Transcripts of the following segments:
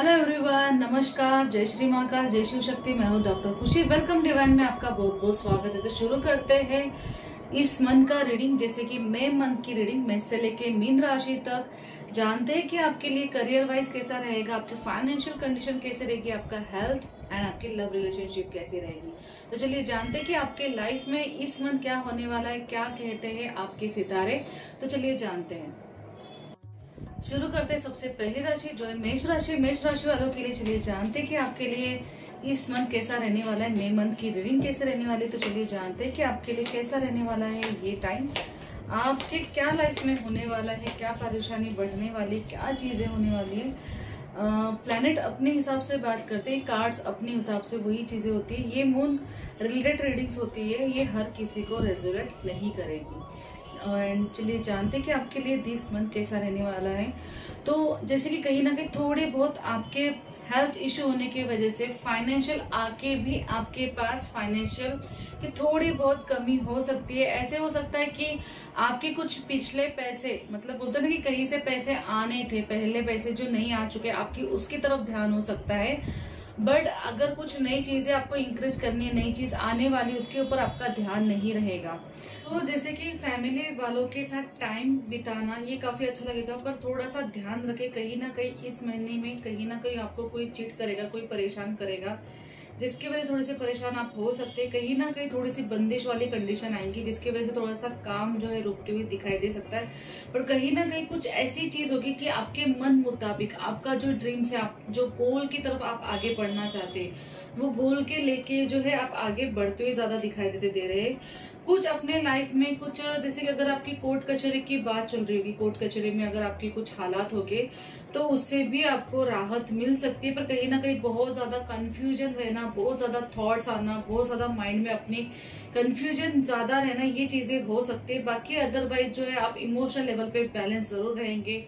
Hello everyone, नमस्कार, जय श्री महाकाल, जय शिव शक्ति। मैं हूँ डॉक्टर खुशी। वेलकम डिवाइन में आपका बहुत बहुत स्वागत है। तो शुरू करते हैं इस मंथ का रीडिंग। जैसे कि मई मंथ की रीडिंग मेष से लेके मीन राशि तक जानते हैं कि आपके लिए करियर वाइज कैसा रहेगा, आपकी फाइनेंशियल कंडीशन कैसे रहेगी, आपका हेल्थ एंड आपकी लव रिलेशनशिप कैसी रहेगी। तो चलिए जानते हैं कि आपके लाइफ में इस मंथ क्या होने वाला है, क्या कहते हैं आपके सितारे। तो चलिए जानते हैं, शुरू करते हैं। सबसे पहली राशि जो है मेष राशि। मेष राशि वालों के लिए चलिए जानते हैं कि आपके लिए इस मंथ कैसा रहने वाला है, मई मंथ की रीडिंग कैसे रहने वाली है। तो चलिए जानते हैं कि आपके लिए कैसा रहने वाला है ये टाइम, आपके क्या लाइफ में होने वाला है, क्या परेशानी बढ़ने वाली, क्या चीजें होने वाली है। प्लैनेट अपने हिसाब से बात करते हैं, कार्ड्स अपने हिसाब से वही चीजें होती है। ये मून रिलेटेड रीडिंग्स होती है, ये हर किसी को रेजोनेट नहीं करेगी। एंड चलिए जानते हैं कि आपके लिए दिस मंथ कैसा रहने वाला है। तो जैसे कि कहीं ना कहीं थोड़े बहुत आपके हेल्थ इश्यू होने की वजह से फाइनेंशियल आके भी आपके पास फाइनेंशियल की थोड़ी बहुत कमी हो सकती है। ऐसे हो सकता है कि आपके कुछ पिछले पैसे, मतलब बोलते ना कि कहीं से पैसे आने थे, पहले पैसे जो नहीं आ चुके, आपकी उसकी तरफ ध्यान हो सकता है। बट अगर कुछ नई चीजें आपको इंक्रीज करनी है, नई चीज आने वाली, उसके ऊपर आपका ध्यान नहीं रहेगा। तो जैसे कि फैमिली वालों के साथ टाइम बिताना ये काफी अच्छा लगेगा, पर थोड़ा सा ध्यान रखें, कहीं ना कहीं इस महीने में कहीं ना कहीं आपको कोई चीट करेगा, कोई परेशान करेगा, जिसकी वजह से थोड़े से परेशान आप हो सकते हैं। कहीं ना कहीं थोड़ी सी बंदिश वाली कंडीशन आएंगी, जिसकी वजह से थोड़ा सा काम जो है रुकते हुए दिखाई दे सकता है। पर कहीं ना कहीं कुछ ऐसी चीज होगी कि आपके मन मुताबिक आपका जो ड्रीम्स है, आप जो गोल की तरफ आप आगे बढ़ना चाहते हैं, वो गोल के लेके जो है आप आगे बढ़ते हुए ज्यादा दिखाई देते दे रहे। कुछ अपने लाइफ में कुछ, जैसे कि अगर आपकी कोर्ट कचहरी की बात चल रही होगी, कोर्ट कचहरी में अगर आपके कुछ हालात हो गए तो उससे भी आपको राहत मिल सकती है। पर कहीं ना कहीं बहुत ज्यादा कंफ्यूजन रहना, बहुत ज्यादा थॉट्स आना, बहुत ज्यादा माइंड में अपने कंफ्यूजन ज्यादा रहना, ये चीजें हो सकती है। बाकी अदरवाइज जो है आप इमोशनल लेवल पे बैलेंस जरूर रहेंगे,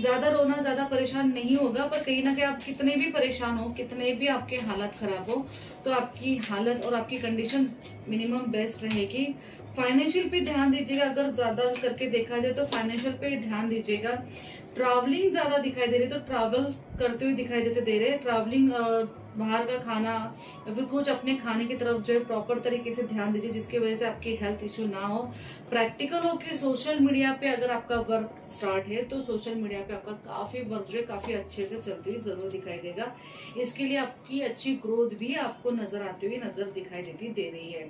ज्यादा रोना, ज्यादा परेशान नहीं होगा। पर कहीं ना कहीं आप कितने भी परेशान हो, कितने भी आपके हालत खराब हो, तो आपकी हालत और आपकी कंडीशन मिनिमम बेस्ट रहेगी। फाइनेंशियल पे ध्यान दीजिएगा, अगर ज्यादा करके देखा जाए तो फाइनेंशियल पे ध्यान दीजिएगा। ट्रैवलिंग ज्यादा दिखाई दे रही, तो ट्रैवल करते हुए दिखाई देते दे रहे। ट्रैवलिंग, बाहर का खाना या फिर कुछ अपने खाने की तरफ जो है प्रॉपर तरीके से ध्यान दीजिए, जिसकी वजह से आपकी हेल्थ इश्यू ना हो। प्रैक्टिकल हो के सोशल मीडिया पे अगर आपका वर्क स्टार्ट है तो सोशल मीडिया पे आपका काफी वर्क जो है काफी अच्छे से चलते हुए जरूर दिखाई देगा। इसके लिए आपकी अच्छी ग्रोथ भी आपको नजर आते हुए नजर दिखाई देती दे रही है।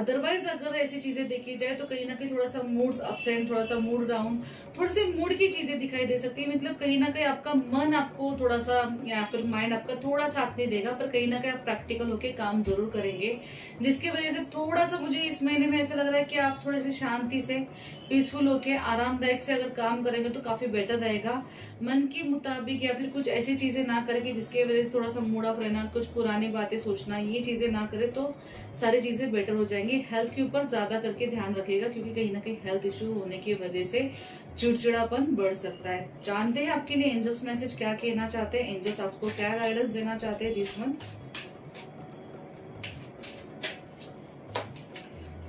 अदरवाइज अगर ऐसी चीजें देखी जाए तो कहीं ना कहीं थोड़ा सा मूड अप्स एंड थोड़ा सा मूड डाउन, थोड़ी सी मूड की चीजें दिखाई दे सकती है। मतलब कहीं ना कहीं आपका मन आपको थोड़ा सा या फिर माइंड आपका थोड़ा सा अपने देगा, पर कहीं ना कहीं आप प्रैक्टिकल होकर काम जरूर करेंगे, जिसकी वजह से थोड़ा सा मुझे इस महीने में ऐसा लग रहा है कि आप थोड़े से शांति से, पीसफुल होकर, आरामदायक से अगर काम करेंगे तो काफी बेटर रहेगा। मन के मुताबिक या फिर कुछ ऐसी चीजें ना करेंगे जिसकी वजह से थोड़ा सा मूड ऑफ रहना, कुछ पुरानी बातें सोचना, ये चीजें ना करें तो सारी चीजें बेटर हो जाएंगी। हेल्थ के ऊपर ज्यादा करके ध्यान रखेगा, क्योंकि कहीं ना कहीं हेल्थ इश्यू होने की वजह से चिड़चिड़ापन बढ़ सकता है। जानते हैं आपके लिए एंजल्स मैसेज क्या कहना चाहते हैं, एंजल्स आपको क्या गाइडेंस देना चाहते हैं दिस मंथ।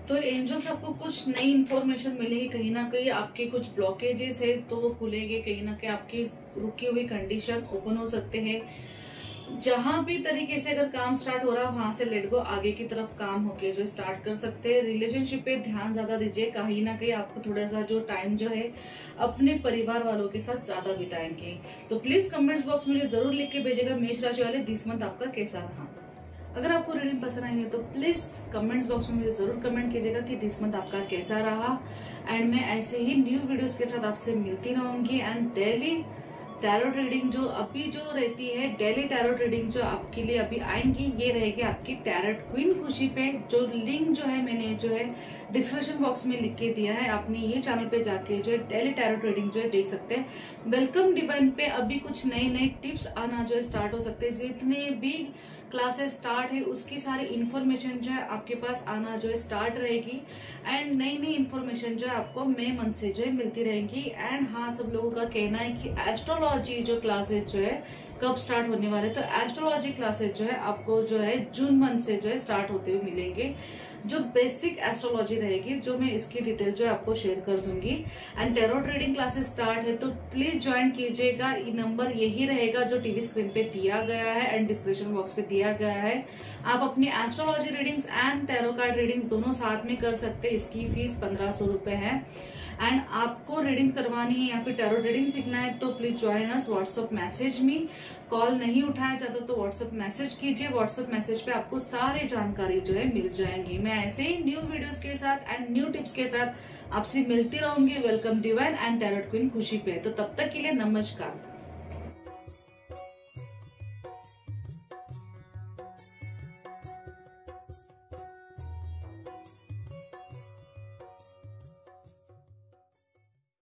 तो एंजल्स आपको कुछ नई इन्फॉर्मेशन मिलेगी, कहीं ना कहीं आपके कुछ ब्लॉकेजेस है तो वो खुलेंगे, कहीं ना कहीं आपकी रुकी हुई कंडीशन ओपन हो सकते हैं। जहां भी तरीके से अगर काम स्टार्ट हो रहा है वहां से लेट गो, आगे की तरफ काम होके जो स्टार्ट कर सकते हैं। रिलेशनशिप पे ध्यान ज्यादा दीजिए, कहीं ना कहीं आपको थोड़ा सा जो टाइम जो है अपने परिवार वालों के साथ ज्यादा बिताएंगे। तो प्लीज कमेंट्स बॉक्स में जरूर लिख के भेजेगा मेष राशि वाले दिस मंथ आपका कैसा रहा। अगर आपको रीडिंग पसंद आई है तो प्लीज कमेंट्स बॉक्स में मुझे जरूर कमेंट कीजिएगा कि दिस मंथ आपका कैसा रहा। एंड मैं ऐसे ही न्यू वीडियोज के साथ आपसे मिलती रहूंगी। एंड डेली टैरो रीडिंग जो अभी जो रहती है, डेली टैरो रीडिंग जो आपके लिए अभी आएंगी, ये रहेगी आपकी टैरो क्वीन खुशी पे। जो लिंक जो है मैंने जो है डिस्क्रिप्शन बॉक्स में लिख के दिया है, आपने ये चैनल पे जाके जो है डेली टैरो रीडिंग जो है देख सकते हैं। वेलकम डिवाइन पे अभी कुछ नए नए टिप्स आना जो है स्टार्ट हो सकते हैं, जितने भी क्लासेस स्टार्ट है उसकी सारी इन्फॉर्मेशन जो है आपके पास आना जो है स्टार्ट रहेगी। एंड नई नई इन्फॉर्मेशन जो है आपको मई मंथ से जो है मिलती रहेगी। एंड हाँ, सब लोगों का कहना है कि एस्ट्रोलॉजी जो क्लासेस जो है कब स्टार्ट होने वाले, तो एस्ट्रोलॉजी क्लासेस जो है आपको जो है जून मंथ से जो है स्टार्ट होते हुए मिलेंगे। जो बेसिक एस्ट्रोलॉजी रहेगी जो मैं इसकी डिटेल जो है आपको शेयर कर दूंगी। And tarot trading classes start है तो प्लीज ज्वाइन कीजिएगा। ये नंबर यही रहेगा जो टीवी स्क्रीन पे दिया गया है एंड डिस्क्रिप्शन बॉक्स पे दिया गया है। आप अपनी astrology readings and tarot card readings दोनों साथ में कर सकते हैं। इसकी फीस 1500 रुपए है। एंड आपको रीडिंग करवानी है या फिर टैरो रीडिंग सीखना है तो please join us. WhatsApp message में, कॉल नहीं उठाया जाता तो व्हाट्सएप मैसेज कीजिए। व्हाट्सएप मैसेज पे आपको सारी जानकारी जो है मिल जाएंगी। मैं ऐसे ही न्यू वीडियोस के साथ एंड न्यू टिप्स के साथ आपसे मिलती रहूंगी। Welcome divine and tarot queen Khushi पे। तो तब तक के लिए नमस्कार।